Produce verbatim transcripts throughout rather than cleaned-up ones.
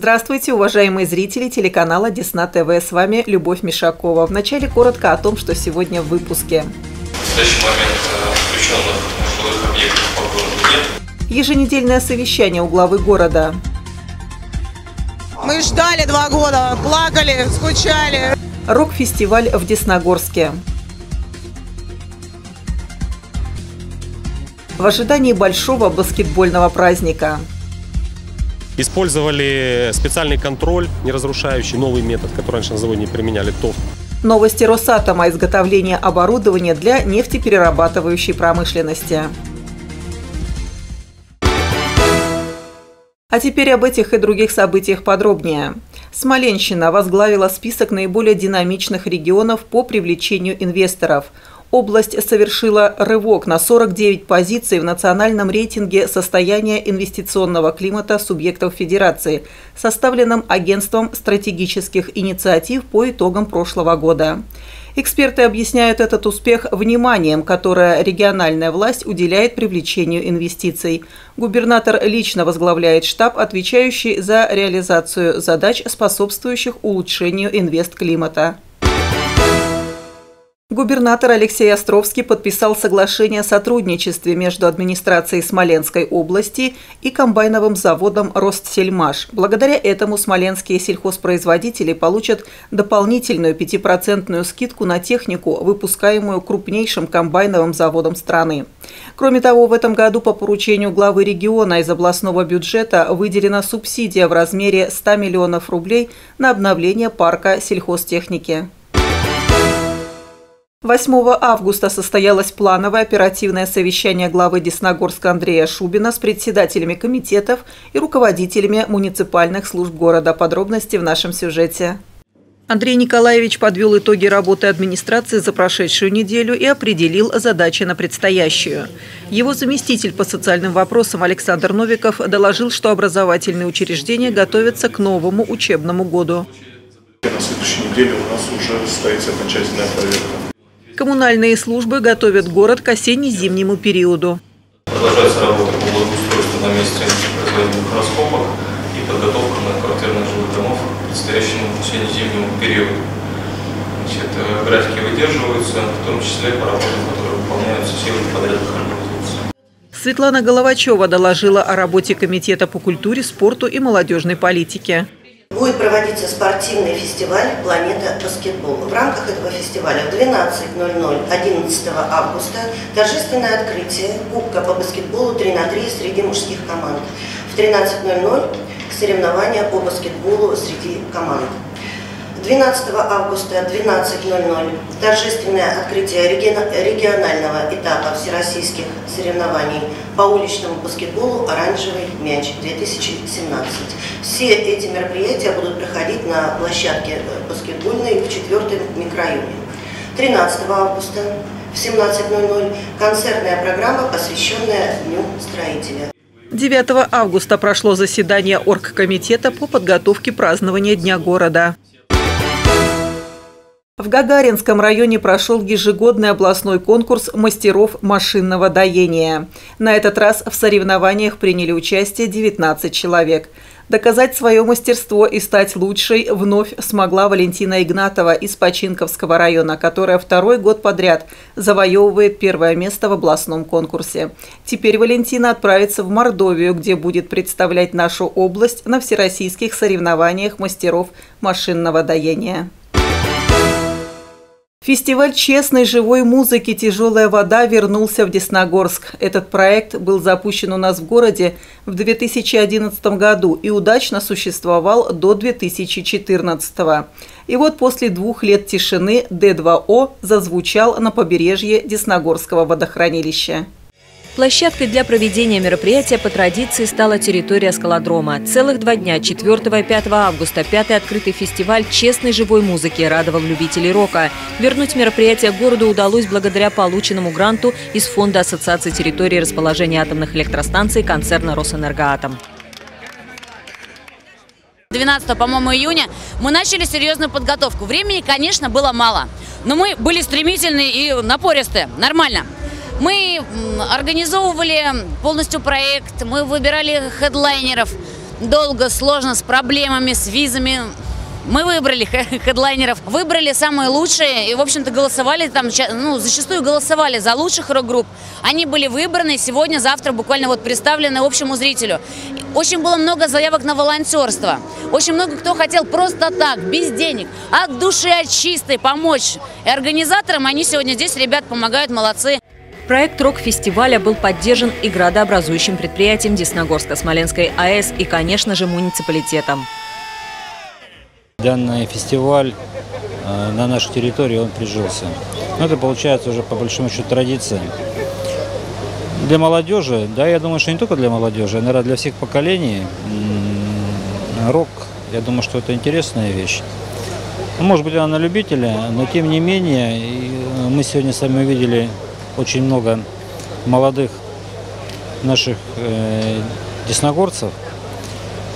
Здравствуйте, уважаемые зрители телеканала Десна ТВ. С вами Любовь Мишакова. Вначале коротко о том, что сегодня в выпуске. В настоящий момент включенных жилых объектов по городу нет. Еженедельное совещание у главы города. Мы ждали два года, плакали, скучали. Рок-фестиваль в Десногорске. В ожидании большого баскетбольного праздника. Использовали специальный контроль, неразрушающий, новый метод, который раньше на заводе не применяли, ТОВ. Новости Росатома, изготовление оборудования для нефтеперерабатывающей промышленности. А теперь об этих и других событиях подробнее. Смоленщина возглавила список наиболее динамичных регионов по привлечению инвесторов. Область совершила рывок на сорок девять позиций в национальном рейтинге состояния инвестиционного климата субъектов Федерации, составленном Агентством стратегических инициатив по итогам прошлого года. Эксперты объясняют этот успех вниманием, которое региональная власть уделяет привлечению инвестиций. Губернатор лично возглавляет штаб, отвечающий за реализацию задач, способствующих улучшению инвестклимата. Губернатор Алексей Островский подписал соглашение о сотрудничестве между администрацией Смоленской области и комбайновым заводом «Ростсельмаш». Благодаря этому смоленские сельхозпроизводители получат дополнительную пятипроцентную скидку на технику, выпускаемую крупнейшим комбайновым заводом страны. Кроме того, в этом году по поручению главы региона из областного бюджета выделена субсидия в размере ста миллионов рублей на обновление парка сельхозтехники. восьмого августа состоялось плановое оперативное совещание главы Десногорска Андрея Шубина с председателями комитетов и руководителями муниципальных служб города. Подробности в нашем сюжете. Андрей Николаевич подвел итоги работы администрации за прошедшую неделю и определил задачи на предстоящую. Его заместитель по социальным вопросам Александр Новиков доложил, что образовательные учреждения готовятся к новому учебному году. На следующей неделе у нас уже состоится окончательная проверка. Коммунальные службы готовят город к осенне-зимнему периоду. Продолжается работа по благоустройству на месте производимых раскопок и подготовка многоквартирных жилых домов к предстоящему осенне-зимнему периоду. Значит, графики выдерживаются, в том числе по работам, которые выполняются силами подрядных организаций. Светлана Головачева доложила о работе Комитета по культуре, спорту и молодежной политике. Будет проводиться спортивный фестиваль «Планета баскетбол». В рамках этого фестиваля в двенадцать ноль ноль одиннадцатого августа торжественное открытие Кубка по баскетболу три на три среди мужских команд. В тринадцать ноль ноль соревнования по баскетболу среди команд. двенадцатого августа в двенадцать ноль ноль торжественное открытие регионального этапа всероссийских соревнований по уличному баскетболу «Оранжевый мяч-две тысячи семнадцать». Все эти мероприятия будут проходить на площадке баскетбольной в четвёртом микрорайоне. тринадцатого августа в семнадцать ноль ноль концертная программа, посвященная Дню строителя. девятого августа прошло заседание оргкомитета по подготовке празднования Дня города. В Гагаринском районе прошел ежегодный областной конкурс мастеров машинного доения. На этот раз в соревнованиях приняли участие девятнадцать человек. Доказать свое мастерство и стать лучшей вновь смогла Валентина Игнатова из Починковского района, которая второй год подряд завоевывает первое место в областном конкурсе. Теперь Валентина отправится в Мордовию, где будет представлять нашу область на всероссийских соревнованиях мастеров машинного доения. Фестиваль честной живой музыки «Тяжёлая вода» вернулся в Десногорск. Этот проект был запущен у нас в городе в две тысячи одиннадцатом году и удачно существовал до две тысячи четырнадцатого. И вот после двух лет тишины Д два О зазвучал на побережье Десногорского водохранилища. Площадкой для проведения мероприятия по традиции стала территория скалодрома. Целых два дня, четвёртого и пятого августа, пятый открытый фестиваль честной живой музыки радовал любителей рока. Вернуть мероприятие городу удалось благодаря полученному гранту из фонда Ассоциации территории расположения атомных электростанций концерна «Росэнергоатом». двенадцатого, по-моему, июня мы начали серьезную подготовку. Времени, конечно, было мало, но мы были стремительны и напористы, нормально. Мы организовывали полностью проект, мы выбирали хедлайнеров, долго, сложно, с проблемами, с визами. Мы выбрали хедлайнеров, выбрали самые лучшие и, в общем-то, голосовали, там, ну, зачастую голосовали за лучших рок-групп. Они были выбраны сегодня, завтра буквально вот представлены общему зрителю. Очень было много заявок на волонтерство. Очень много кто хотел просто так, без денег, от души, от чистой помочь. И организаторам они сегодня здесь, ребят, помогают, молодцы. Проект рок-фестиваля был поддержан и градообразующим предприятием Десногорско-Смоленской АЭС и, конечно же, муниципалитетом. Данный фестиваль э, на нашей территории, он прижился. Но это получается уже по большому счету традиция. Для молодежи, да, я думаю, что не только для молодежи, а, наверное, для всех поколений. М-м, рок, я думаю, что это интересная вещь. Ну, может быть, она на любителя, но тем не менее, и, мы сегодня с вами увидели очень много молодых наших э, десногорцев.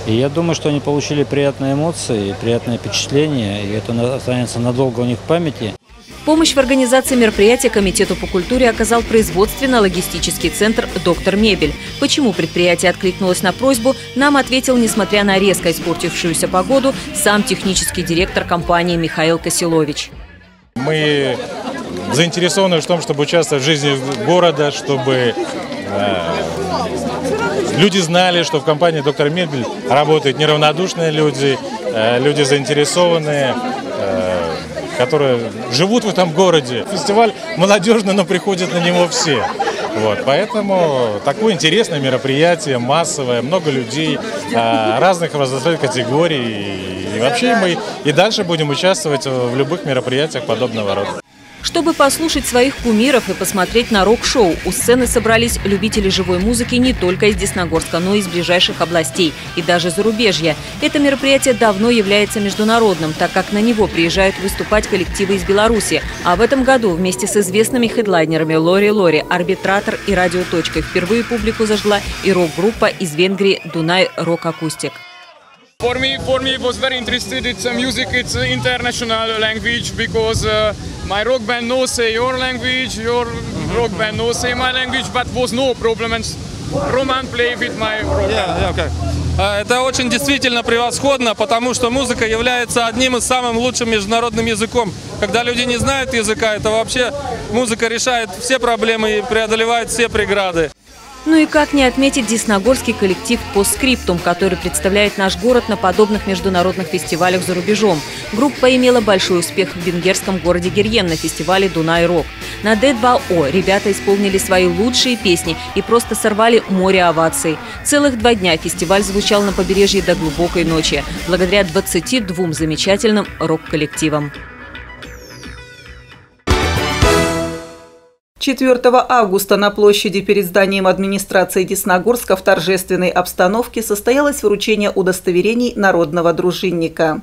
И я думаю, что они получили приятные эмоции, приятные впечатления, и это останется надолго у них в памяти. Помощь в организации мероприятия Комитету по культуре оказал производственно-логистический центр «Доктор Мебель». Почему предприятие откликнулось на просьбу, нам ответил, несмотря на резко испортившуюся погоду, сам технический директор компании Михаил Косилович. Мы заинтересованы в том, чтобы участвовать в жизни города, чтобы... Люди знали, что в компании «Доктор Мебель» работают неравнодушные люди, люди заинтересованные, которые живут в этом городе. Фестиваль молодежный, но приходят на него все. Вот, поэтому такое интересное мероприятие, массовое, много людей, разных возрастных категорий. И вообще мы и дальше будем участвовать в любых мероприятиях подобного рода. Чтобы послушать своих кумиров и посмотреть на рок-шоу, у сцены собрались любители живой музыки не только из Десногорска, но и из ближайших областей и даже зарубежья. Это мероприятие давно является международным, так как на него приезжают выступать коллективы из Беларуси. А в этом году вместе с известными хедлайнерами Лори Лори, Арбитратор и Радиоточкой впервые публику зажгла и рок-группа из Венгрии «Дунай Рок Акустик». For me, for me, it was very interested. It's a music. It's an international language because uh, my rock band no say your language, your rock band no say my language, but was no problem. And Roman play with my rock. Yeah, okay. Это очень действительно превосходно, потому что музыка является одним из самым лучшим международным языком. Когда люди не знают языка, это вообще музыка решает все проблемы и преодолевает все преграды. Ну и как не отметить десногорский коллектив «Постскриптум», который представляет наш город на подобных международных фестивалях за рубежом. Группа имела большой успех в венгерском городе Гирьен на фестивале «Дунай Рок». На Д два О ребята исполнили свои лучшие песни и просто сорвали море оваций. Целых два дня фестиваль звучал на побережье до глубокой ночи, благодаря двадцати двум замечательным рок-коллективам. четвёртого августа на площади перед зданием администрации Десногорска в торжественной обстановке состоялось вручение удостоверений народного дружинника.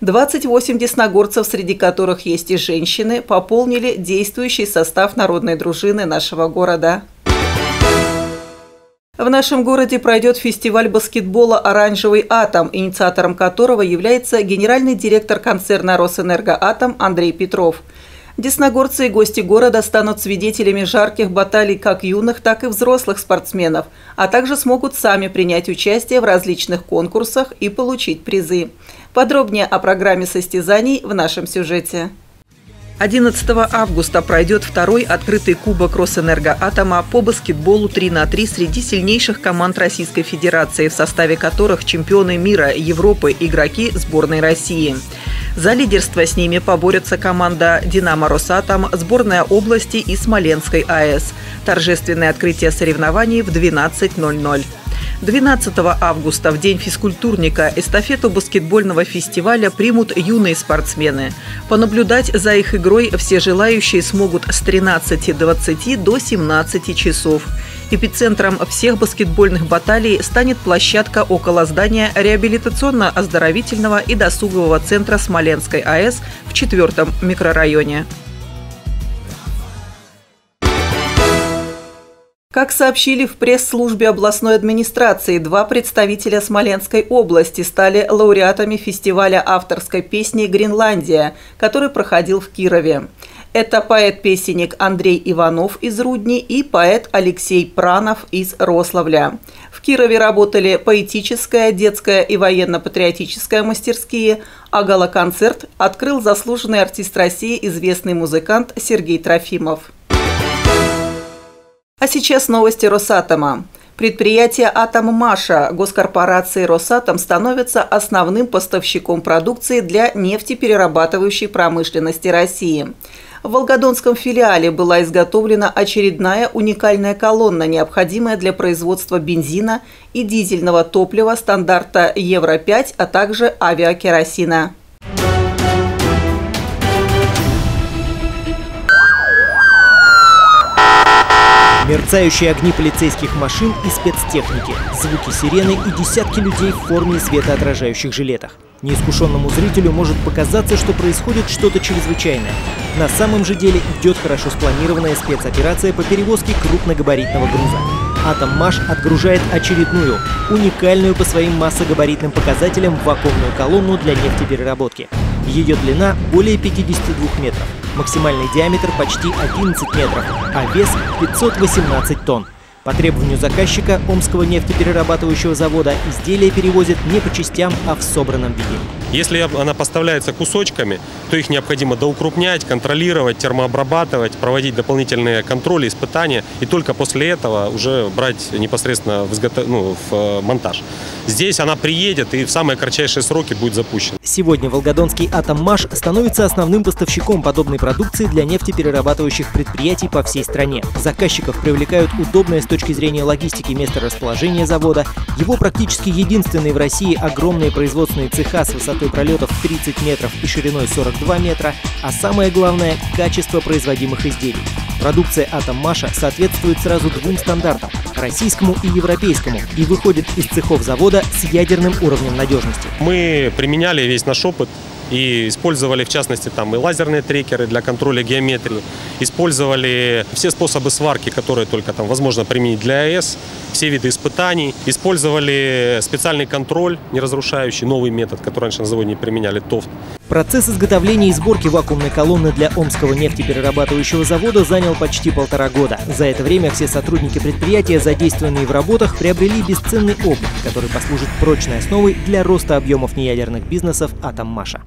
двадцать восемь десногорцев, среди которых есть и женщины, пополнили действующий состав народной дружины нашего города. В нашем городе пройдет фестиваль баскетбола «Оранжевый атом», инициатором которого является генеральный директор концерна «Росэнергоатом» Андрей Петров. Десногорцы и гости города станут свидетелями жарких баталий как юных, так и взрослых спортсменов, а также смогут сами принять участие в различных конкурсах и получить призы. Подробнее о программе состязаний в нашем сюжете. одиннадцатого августа пройдет второй открытый кубок «Росэнергоатома» по баскетболу три на три среди сильнейших команд Российской Федерации, в составе которых чемпионы мира, Европы, игроки сборной России. За лидерство с ними поборются команда «Динамо Росатом», сборная области и Смоленской АЭС. Торжественное открытие соревнований в двенадцать ноль ноль. двенадцатого августа, в день физкультурника, эстафету баскетбольного фестиваля примут юные спортсмены. Понаблюдать за их игрой все желающие смогут с тринадцати двадцати до семнадцати часов. Эпицентром всех баскетбольных баталий станет площадка около здания реабилитационно-оздоровительного и досугового центра Смоленской АЭС в четвёртом микрорайоне. Как сообщили в пресс-службе областной администрации, два представителя Смоленской области стали лауреатами фестиваля авторской песни «Гренландия», который проходил в Кирове. Это поэт-песенник Андрей Иванов из Рудни и поэт Алексей Пранов из Рославля. В Кирове работали поэтическая, детская и военно-патриотическая мастерские, а гала-концерт открыл заслуженный артист России, известный музыкант Сергей Трофимов. А сейчас новости Росатома. Предприятие «Атоммаша» госкорпорации «Росатом» становится основным поставщиком продукции для нефтеперерабатывающей промышленности России. В Волгодонском филиале была изготовлена очередная уникальная колонна, необходимая для производства бензина и дизельного топлива стандарта Евро пять, а также авиакеросина. Мерцающие огни полицейских машин и спецтехники, звуки сирены и десятки людей в форме и светоотражающих жилетах. Неискушенному зрителю может показаться, что происходит что-то чрезвычайное. На самом же деле идет хорошо спланированная спецоперация по перевозке крупногабаритного груза. «Атоммаш» отгружает очередную, уникальную по своим массогабаритным показателям вакуумную колонну для нефтепереработки. Ее длина более пятидесяти двух метров. Максимальный диаметр почти одиннадцать метров, а вес пятьсот восемнадцать тонн. По требованию заказчика Омского нефтеперерабатывающего завода изделия перевозят не по частям, а в собранном виде. Если она поставляется кусочками, то их необходимо доукрупнять, контролировать, термообрабатывать, проводить дополнительные контроли, испытания. И только после этого уже брать непосредственно в, изготов... ну, в монтаж. Здесь она приедет и в самые кратчайшие сроки будет запущена. Сегодня Волгодонский «Атоммаш» становится основным поставщиком подобной продукции для нефтеперерабатывающих предприятий по всей стране. Заказчиков привлекают удобные с точки зрения логистики место расположения завода, его практически единственные в России огромные производственные цеха с высотой пролетов тридцать метров и шириной сорок два метра, а самое главное – качество производимых изделий. Продукция «Атоммаша» соответствует сразу двум стандартам – российскому и европейскому, и выходит из цехов завода с ядерным уровнем надежности. Мы применяли весь наш опыт и использовали, в частности, там и лазерные трекеры для контроля геометрии, использовали все способы сварки, которые только там возможно применить для АЭС, все виды испытаний, использовали специальный контроль, неразрушающий, новый метод, который раньше на заводе не применяли, ТОВ. Процесс изготовления и сборки вакуумной колонны для Омского нефтеперерабатывающего завода занял почти полтора года. За это время все сотрудники предприятия, задействованные в работах, приобрели бесценный опыт, который послужит прочной основой для роста объемов неядерных бизнесов «Атоммаша».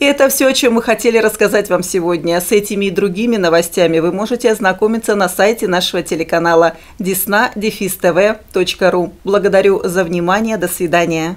Это все, о чем мы хотели рассказать вам сегодня. С этими и другими новостями вы можете ознакомиться на сайте нашего телеканала десна дефис тв точка ру. Благодарю за внимание. До свидания.